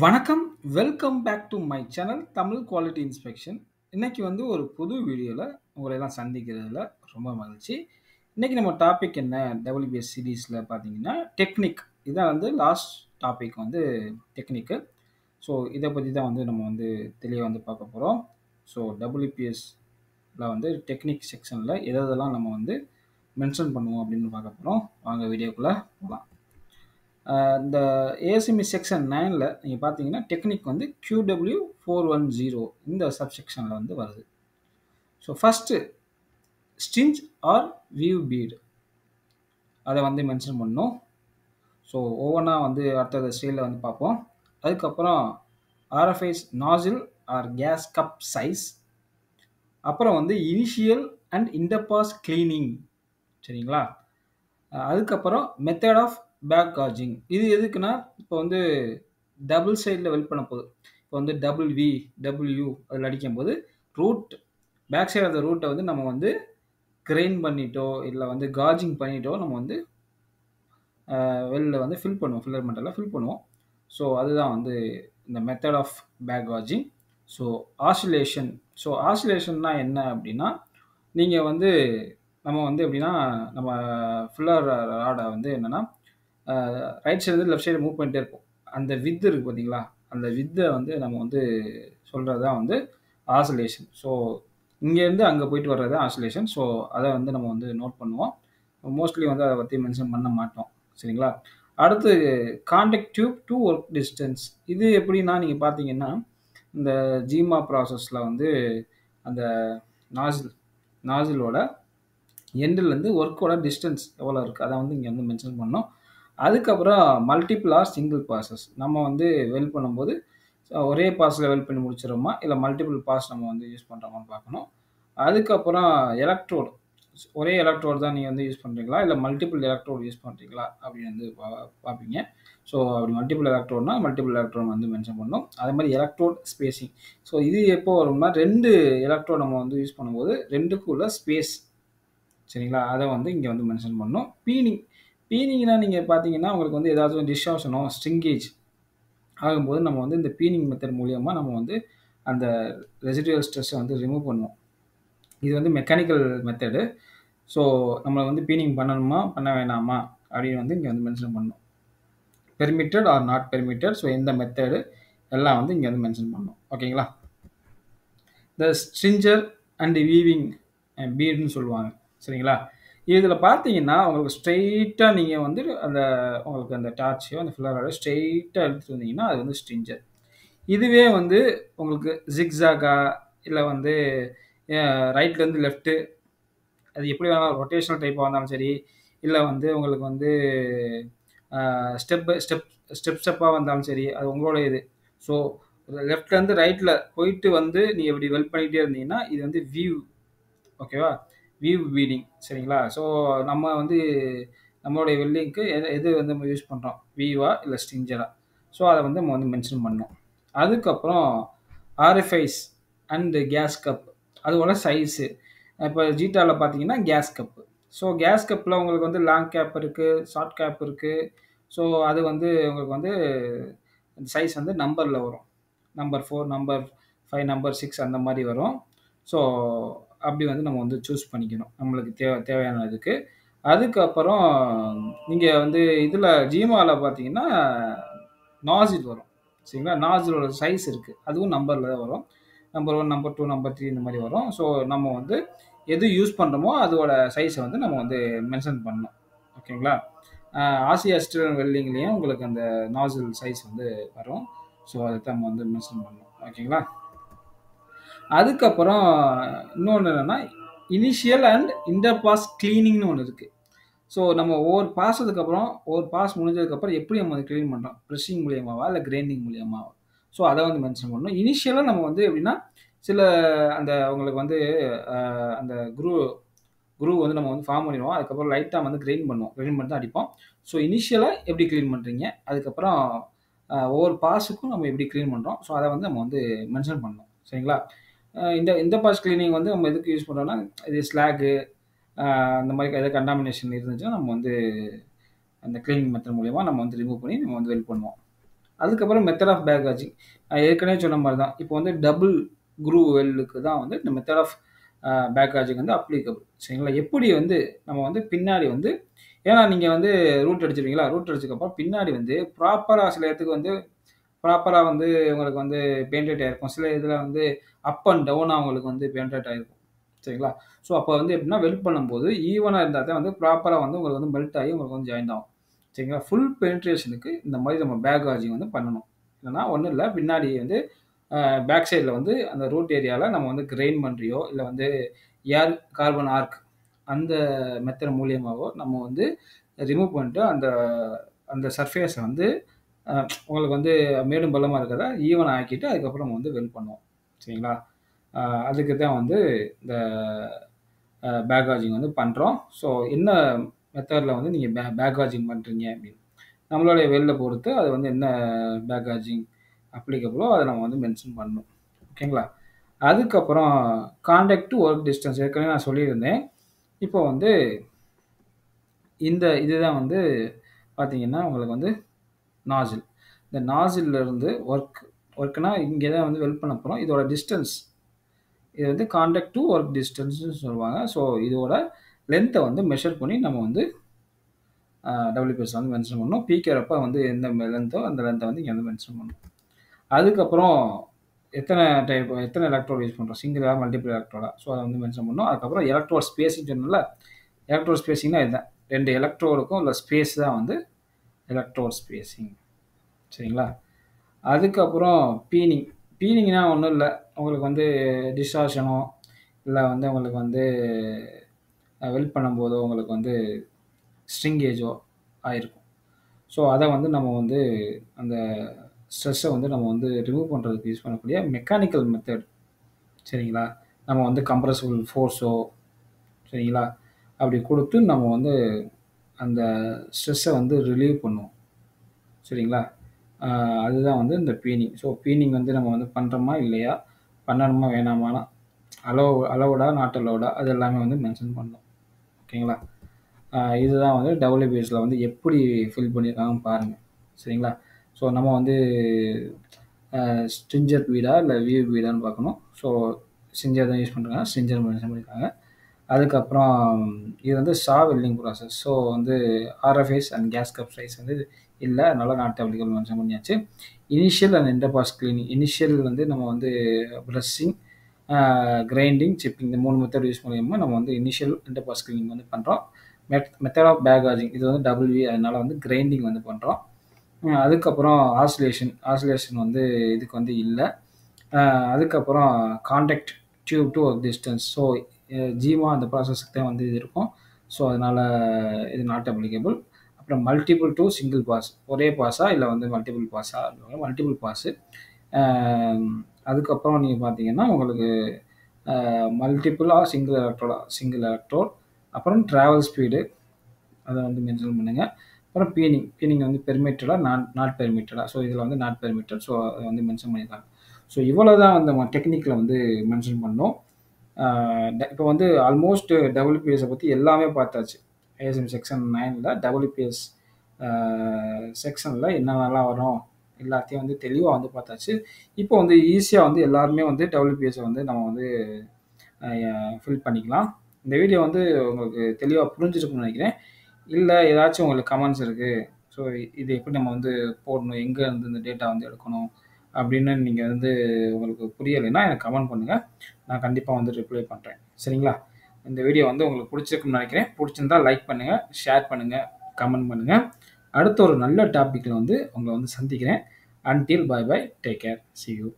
வணக்கம், welcome back to my channel Tamil quality inspection. இன்றைக்கி வந்து ஒரு புது வீடியோவில் உங்களெல்லாம் சந்திக்கிறதுல ரொம்ப மகிழ்ச்சி. இன்றைக்கி நம்ம டாபிக் என்ன, டபிள்யூபிஎஸ் சீரீஸில் பார்த்தீங்கன்னா டெக்னிக், இதான் வந்து லாஸ்ட் டாபிக் வந்து டெக்னிக்கு. ஸோ இதை பற்றி தான் வந்து நம்ம வந்து தெளிவாக வந்து பார்க்க போகிறோம். ஸோ டபிள்யூபிஎஸ்சில் வந்து டெக்னிக் செக்ஷனில் எதெல்லாம் நம்ம வந்து மென்ஷன் பண்ணுவோம் அப்படின்னு பார்க்க போகிறோம். வாங்க வீடியோக்குள்ளே போகலாம். இந்த ASME செக்ஷன் 9ல் நீங்கள் பார்த்தீங்கன்னா டெக்னிக் வந்து QW-410 இந்த சப்செக்ஷனில் வந்து வருது. So first stringer or weave bead, அதை வந்து மென்ஷன் பண்ணோம். ஸோ ஒவ்வொன்றா வந்து அடுத்த ஸ்டைலில் வந்து பார்ப்போம். அதுக்கப்புறம் RFI nozzle or gas cup size, அப்புறம் வந்து இனிஷியல் அண்ட் இண்டப்பாஸ் கிளீனிங், சரிங்களா. அதுக்கப்புறம் மெத்தட் ஆஃப் பேக் கார்ஜிங், இது எதுக்குன்னா இப்போ வந்து டபுள் சைடில் வெல்ட் பண்ண போகுது. இப்போ வந்து WV, WU அதில் அடிக்கும்போது ரூட் பேக் சைடு அந்த ரூட்டை வந்து நம்ம வந்து கிரைன் பண்ணிட்டோ இல்லை வந்து கார்ஜிங் பண்ணிட்டோ நம்ம வந்து வெளில வந்து ஃபில் பண்ணுவோம், ஃபில்லர் மெட்டெல்லாம் ஃபில் பண்ணுவோம். ஸோ அதுதான் வந்து இந்த method of back gouging. So oscillation, so ஆசிலேஷன்னா என்ன அப்படின்னா, நீங்கள் வந்து நம்ம வந்து எப்படின்னா நம்ம ஃபில்லர் ராடை வந்து என்னென்னா ரைட் சைடுலேருந்து லெஃப்ட் சைடு மூவ் பண்ணிட்டே இருப்போம். அந்த வித்து இருக்குது பார்த்தீங்களா, அந்த வித்தை வந்து நம்ம வந்து சொல்கிறது தான் வந்து ஆசிலேஷன். ஸோ இங்கேருந்து அங்கே போயிட்டு வர்றது தான் ஆசிலேஷன். ஸோ அதை வந்து நம்ம வந்து நோட் பண்ணுவோம். மோஸ்ட்லி வந்து அதை பற்றி மென்ஷன் பண்ண மாட்டோம், சரிங்களா. அடுத்து contact tube to work distance, இது எப்படின்னா நீங்கள் பார்த்தீங்கன்னா இந்த ஜிமா ப்ராசஸில் வந்து அந்த நாசிலோட எண்டுலேருந்து ஒர்க்கோட டிஸ்டன்ஸ் எவ்வளோ இருக்குது அதை வந்து இங்கே வந்து மென்ஷன் பண்ணோம். அதுக்கப்புறம் மல்டிபிள் ஆர் சிங்கிள் பாஸஸ், நம்ம வந்து வெல் பண்ணும்போது ஒரே பாஸில் வெல் பண்ணி முடிச்சிடோமா இல்லை மல்டிபிள் பாஸ் நம்ம வந்து யூஸ் பண்ணுறோமான்னு பார்க்கணும். அதுக்கப்புறம் எலக்ட்ரோடு, ஒரே எலக்ட்ரோடு தான் நீங்கள் வந்து யூஸ் பண்ணுறீங்களா இல்லை மல்டிபிள் எலக்ட்ரோடு யூஸ் பண்ணுறீங்களா அப்படின்னு வந்து பார்ப்பீங்க. ஸோ அப்படி மல்டிபிள் எலக்ட்ரோடுனா மல்டிபிள் எலக்ட்ரோடு வந்து மென்ஷன் பண்ணணும். அதே மாதிரி எலக்ட்ரோட் ஸ்பேஸிங், ஸோ இது எப்போ வரும்னா ரெண்டு எலக்ட்ரோடு நம்ம வந்து யூஸ் பண்ணும்போது ரெண்டுக்குள்ள ஸ்பேஸ், சரிங்களா, அதை வந்து இங்கே வந்து மென்ஷன் பண்ணணும். பீனிங்னா நீங்கள் பார்த்தீங்கன்னா உங்களுக்கு வந்து ஏதாச்சும் டிஸ்டார்ஷனோ ஸ்ட்ரிங்கேஜ் ஆகும்போது நம்ம வந்து இந்த பீனிங் மெத்தட் மூலமா நம்ம வந்து அந்த ரெசிடுவல் ஸ்ட்ரெஸ்ஸை வந்து ரிமூவ் பண்ணுவோம். இது வந்து மெக்கானிக்கல் மெத்தடு. ஸோ நம்மளை வந்து பீனிங் பண்ணணுமா பண்ண வேணாமா அப்படின்னு வந்து இங்கே வந்து மென்ஷன் பண்ணணும். Permitted or not permitted, so இந்த மெத்தடு எல்லாம் வந்து இங்கே வந்து மென்ஷன் பண்ணணும், ஓகேங்களா. இந்த ஸ்ட்ரிஞ்சர் அண்ட் வீவிங் பீடுன்னு சொல்லுவாங்க, சரிங்களா. இதில் பார்த்தீங்கன்னா உங்களுக்கு ஸ்ட்ரெயிட்டாக நீங்கள் வந்து அந்த உங்களுக்கு அந்த டார்ச்சையோ அந்த ஃபில்லரோட ஸ்ட்ரெயிட்டாக எடுத்துகிட்டு வந்தீங்கன்னா அது வந்து ஸ்ட்ரிஞ்சர். இதுவே வந்து உங்களுக்கு ஜிக்ஸாகா இல்லை வந்து ரைட்லேருந்து லெஃப்ட்டு, அது எப்படி வேணாலும் ரொட்டேஷனல் டைப்பாக இருந்தாலும் சரி இல்லை வந்து உங்களுக்கு வந்து ஸ்டெப்பாக வந்தாலும் சரி, அது உங்களோட இது. ஸோ லெஃப்ட்லேருந்து ரைட்டில் போயிட்டு வந்து நீங்கள் இப்படி வெல்ட் பண்ணிகிட்டே இருந்தீங்கன்னா இது வந்து வீவ், ஓகேவா, வீவ் பீடிங், சரிங்களா. ஸோ நம்ம வந்து நம்மளுடைய வெல்டிங்க்கு எது வந்து நம்ம யூஸ் பண்ணுறோம், வீவா இல்லை ஸ்ட்ரிஞ்சரா, ஸோ அதை வந்து நம்ம வந்து மென்ஷன் பண்ணோம். அதுக்கப்புறம் RFIs அண்டு கேஸ் கப், அதோட சைஸு. இப்போ ஜீட்டாவில் பார்த்தீங்கன்னா கேஸ் கப்பு, ஸோ கேஸ் கப்பில் உங்களுக்கு வந்து லாங் கேப் இருக்குது, ஷார்ட் கேப் இருக்குது. ஸோ அது வந்து உங்களுக்கு வந்து சைஸ் வந்து நம்பரில் வரும், நம்பர் 4, நம்பர் 5, நம்பர் 6 அந்த மாதிரி வரும். ஸோ அப்படி வந்து நம்ம வந்து சூஸ் பண்ணிக்கணும் நம்மளுக்கு தேவையான இதுக்கு. அதுக்கப்புறம் நீங்கள் வந்து இதில் ஜிமாவில் பார்த்தீங்கன்னா நாசில் வரும், சரிங்களா. நாசிலோட சைஸ் இருக்குது, அதுவும் நம்பரில் தான் வரும், நம்பர் 1, நம்பர் 2, நம்பர் 3 இந்த மாதிரி வரும். ஸோ நம்ம வந்து எது யூஸ் பண்ணுறோமோ அதோட சைஸை வந்து நம்ம வந்து மென்ஷன் பண்ணணும், ஓகேங்களா. ஆசியா ஸ்டீல் வெல்டிங்லேயும் உங்களுக்கு அந்த நாசில் சைஸ் வந்து வரும். ஸோ அதை நம்ம வந்து மென்ஷன் பண்ணணும், ஓகேங்களா. அதுக்கப்புறம் இன்னொன்று என்னென்னா இனிஷியல் அண்ட் இன்டர்பாஸ் கிளீனிங்னு ஒன்று இருக்குது. ஸோ நம்ம ஒவ்வொரு பாஸ் முடிஞ்சதுக்கப்புறம் எப்படி நம்ம வந்து க்ளீன் பண்ணுறோம், ப்ரெஷிங் மூலியமாவா இல்லை கிரைண்டிங் மூலியமாவா, ஸோ அதை வந்து மென்ஷன் பண்ணணும். இனிஷியலாக நம்ம வந்து எப்படின்னா சில அந்த உங்களுக்கு வந்து அந்த குரூ வந்து நம்ம வந்து ஃபார்ம் பண்ணிடுவோம். அதுக்கப்புறம் லைட்டாக வந்து கிரைண்ட் பண்ணி தான் அடிப்போம். ஸோ இனிஷியலாக எப்படி க்ளீன் பண்ணுறீங்க, அதுக்கப்புறம் ஒவ்வொரு பாஸுக்கும் நம்ம எப்படி க்ளீன் பண்ணுறோம், ஸோ அதை வந்து நம்ம வந்து மென்ஷன் பண்ணணும், சரிங்களா. இந்த பாஸ் கிளீனிங் வந்து நம்ம எதுக்கு யூஸ் பண்ணுறோன்னா இது ஸ்லாகு அந்த மாதிரி எதாவது கண்டாமினேஷன் இருந்துச்சுன்னா நம்ம வந்து அந்த கிளீனிங் மெத்தட் மூலிமா நம்ம வந்து ரிமூவ் பண்ணி நம்ம வந்து வெல்ட் பண்ணுவோம். அதுக்கப்புறம் மெத்தட் ஆஃப் பேக்கேஜிங் ஏற்கனவே சொன்ன மாதிரி தான் இப்போ வந்து டபுள் க்ரூ வெல்லுக்கு தான் வந்து இந்த மெத்தட் ஆஃப் பேக்கேஜிங் வந்து அப்ளிகபிள் சரிங்களா. எப்படி வந்து நம்ம வந்து பின்னாடி வந்து ஏன்னா நீங்கள் வந்து ரூட் அடிச்சிருவீங்களா, ரூட் அடிச்சதுக்கப்புறம் பின்னாடி வந்து ப்ராப்பராக சில இடத்துக்கு வந்து ப்ராப்பராக வந்து உங்களுக்கு வந்து பெயிண்டட் ஆகிருக்கும், சில இதில் வந்து அப் அண்ட் டவுனாக அவங்களுக்கு வந்து பெயிண்டட் ஆகிருக்கும் சரிங்களா. ஸோ அப்போ வந்து எப்படின்னா வெல்ட் பண்ணும்போது ஈவனாக இருந்தால் தான் வந்து ப்ராப்பராக வந்து உங்களுக்கு வந்து மெல்ட் ஆகி உங்களுக்கு வந்து ஜாயின் ஆகும் சரிங்களா. ஃபுல் பெனிட்ரேஷனுக்கு இந்த மாதிரி நம்ம பேக் ஆர்ஜிங் வந்து பண்ணணும். இல்லைனா ஒன்றும் இல்லை, பின்னாடி வந்து பேக் சைடில் வந்து அந்த ரூட் ஏரியாவில் நம்ம வந்து கிரைன் பண்ணுறியோ இல்லை வந்து ஏர் கார்பன் ஆர்க் அந்த மெத்தட் மூலியமாகவோ நம்ம வந்து ரிமூவ் பண்ணிட்டு அந்த அந்த சர்ஃபேஸை வந்து உங்களுக்கு வந்து மேடும் பள்ளமாக இருக்கிறத ஈவன் ஆக்கிட்டு அதுக்கப்புறம் வந்து வெல்ட் பண்ணுவோம் சரிங்களா. அதுக்கு தான் வந்து இந்த பேக்காஜிங் வந்து பண்ணுறோம். ஸோ என்ன மெத்தடில் வந்து நீங்கள் பேக்காஜிங் பண்ணுறீங்க அப்படின்னு நம்மளுடைய வெளில பொறுத்து அது வந்து என்ன பேக்காஜிங் அப்ளிகபிளோ அதை நம்ம வந்து மென்ஷன் பண்ணணும் ஓகேங்களா. அதுக்கப்புறம் கான்டாக்ட் டு ஒர்க் டிஸ்டன்ஸ் ஏற்கனவே நான் சொல்லியிருந்தேன். இப்போ வந்து இந்த இதுதான் வந்து பார்த்திங்கன்னா உங்களுக்கு வந்து நாசில், இந்த நாசிலிருந்து ஒர்க்குனால் இங்கே தான் வந்து வெல்ட் பண்ண போகிறோம். இதோட டிஸ்டன்ஸ் இது வந்து கான்டாக்ட் டு ஒர்க் டிஸ்டன்ஸ்னு சொல்லுவாங்க. ஸோ இதோட லென்த்தை வந்து மெஷர் பண்ணி நம்ம வந்து WPS வந்து மென்ஷன் பண்ணணும். பீக்கிறப்ப வந்து எந்த லென்த்தோ அந்த லென்த்தை வந்து இங்கே வந்து மென்ஷன் பண்ணணும். அதுக்கப்புறம் எத்தனை எலக்ட்ரோட் யூஸ் பண்ணுறோம், சிங்கிளாக மல்டிபிள் எலக்ட்ரோடா, ஸோ அதை வந்து மென்ஷன் பண்ணணும். அதுக்கப்புறம் எலக்ட்ரோட் ஸ்பேஸிங் சொன்னல, எலக்ட்ரோட் ஸ்பேஸிங்னா இதுதான் ரெண்டு எலக்ட்ரோடுக்கும் இல்லை ஸ்பேஸ் தான் வந்து எலக்ட்ரோட் ஸ்பேஸிங் சரிங்களா. அதுக்கப்புறம் பீனிங், பீனிங்னா ஒன்றும் இல்லை உங்களுக்கு வந்து டிஸ்டார்ஷனோ இல்லை வந்து உங்களுக்கு வந்து வெல்ட் பண்ணும்போதோ உங்களுக்கு வந்து ஸ்ட்ரிங்கேஜோ ஆகிருக்கும். ஸோ அதை வந்து நம்ம வந்து அந்த ஸ்ட்ரெஸ்ஸை வந்து நம்ம வந்து ரிமூவ் பண்ணுறதுக்கு யூஸ் பண்ணக்கூடிய மெக்கானிக்கல் மெத்தட் சரிங்களா. நம்ம வந்து கம்ப்ரஸபிள் ஃபோர்ஸோ சரிங்களா அப்படி கொடுத்து நம்ம வந்து அந்த ஸ்ட்ரெஸ்ஸை வந்து ரிலீவ் பண்ணுவோம் சரிங்களா. அதுதான் வந்து இந்த பீனிங். ஸோ பீனிங் வந்து நம்ம வந்து பண்ணுறோமா இல்லையா, பண்ணணுமா வேணாமானா, அலோடா நாட் அலோடா, அது எல்லாமே வந்து மென்ஷன் பண்ணணும் ஓகேங்களா. இதுதான் வந்து WPSல வந்து எப்படி ஃபில் பண்ணியிருக்காங்கன்னு பாருங்கள் சரிங்களா. ஸோ நம்ம வந்து ஸ்ட்ரிஞ்சர் பீடா இல்லை வியூ பீடான்னு பார்க்கணும். ஸோ ஸ்ட்ரிஞ்சர் தான் யூஸ் பண்ணுறாங்க, ஸ்ட்ரிஞ்சர் மென்ஷன் பண்ணியிருக்காங்க. அதுக்கப்புறம் இது வந்து சா வெல்டிங் ப்ராசஸ். ஸோ வந்து RFIs and gas cup size வந்து இல்லை, நல்லா நாட்டு அப்ளிகபிள் மென்ஷன் பண்ணியாச்சு. Initial and interpass cleaning, initial வந்து நம்ம வந்து ப்ரஷிங் கிரைண்டிங் சிப்பிங் இந்த மூணு மெத்தட் யூஸ் மூலியமாக நம்ம வந்து இனிஷியல் இன்டர்பாஸ் கிளீனிங் வந்து பண்ணுறோம். மெத்தட் ஆஃப் பேக்காஜிங் இது வந்து WE அதனால் வந்து கிரைண்டிங் வந்து பண்ணுறோம். அதுக்கப்புறம் ஆசிலேஷன் வந்து இதுக்கு வந்து இல்லை. அதுக்கப்புறம் contact tube to work distance. So ஜிமா அந்த ப்ராசஸ்க்கு தான் வந்து இது இருக்கும். ஸோ அதனால் இது நாட் அப்ளிகபிள். அப்புறம் மல்டிபிள் டு சிங்கிள் பாஸ், ஒரே பாஸா இல்லை வந்து மல்டிபிள் பாஸா அப்படிங்க, மல்டிபிள் பாஸு. அதுக்கப்புறம் நீங்கள் பார்த்தீங்கன்னா உங்களுக்கு மல்டிபிளாக சிங்கிள் எலக்ட்ரோட் அப்புறம் ட்ராவல் ஸ்பீடு அதை வந்து மென்ஷன் பண்ணுங்கள். அப்புறம் பீனிங் வந்து பெர்மிட்டடா நாட் பெர்மிட்டடா, ஸோ இதில் வந்து நாட் பெர்மிட்டட், ஸோ அதை வந்து மென்ஷன் பண்ணியிருக்காங்க. ஸோ இவ்வளோ தான் வந்து நம்ம டெக்னிக்கில் வந்து மென்ஷன் பண்ணோம். இப்போ வந்து ஆல்மோஸ்ட் WPSஐ பற்றி எல்லாமே பார்த்தாச்சு. ASME செக்ஷன் 9ல் WPS செக்ஷனில் என்னென்னலாம் வரும் எல்லாத்தையும் வந்து தெளிவாக வந்து பார்த்தாச்சு. இப்போ வந்து ஈஸியாக வந்து எல்லாருமே வந்து WPSஐ வந்து நம்ம வந்து ஃபில் பண்ணிக்கலாம். இந்த வீடியோ வந்து உங்களுக்கு தெளிவாக புரிஞ்சிருக்குன்னு நினைக்கிறேன். இல்லை ஏதாச்சும் உங்களுக்கு கமெண்ட்ஸ் இருக்குது, ஸோ இது எப்படி நம்ம வந்து போடணும், எங்கே வந்து இந்த டேட்டா வந்து எடுக்கணும் அப்படின்னு நீங்கள் வந்து உங்களுக்கு புரியலைன்னா எனக்கு கமெண்ட் பண்ணுங்கள், நான் கண்டிப்பாக வந்து ரிப்ளை பண்ணுறேன் சரிங்களா. இந்த வீடியோ வந்து உங்களுக்கு பிடிச்சிருக்குன்னு நினைக்கிறேன். பிடிச்சிருந்தா லைக் பண்ணுங்கள், ஷேர் பண்ணுங்கள், கமெண்ட் பண்ணுங்கள். அடுத்த ஒரு நல்ல டாப்பிக்கில் வந்து உங்களை வந்து சந்திக்கிறேன். Until bye take care, see you.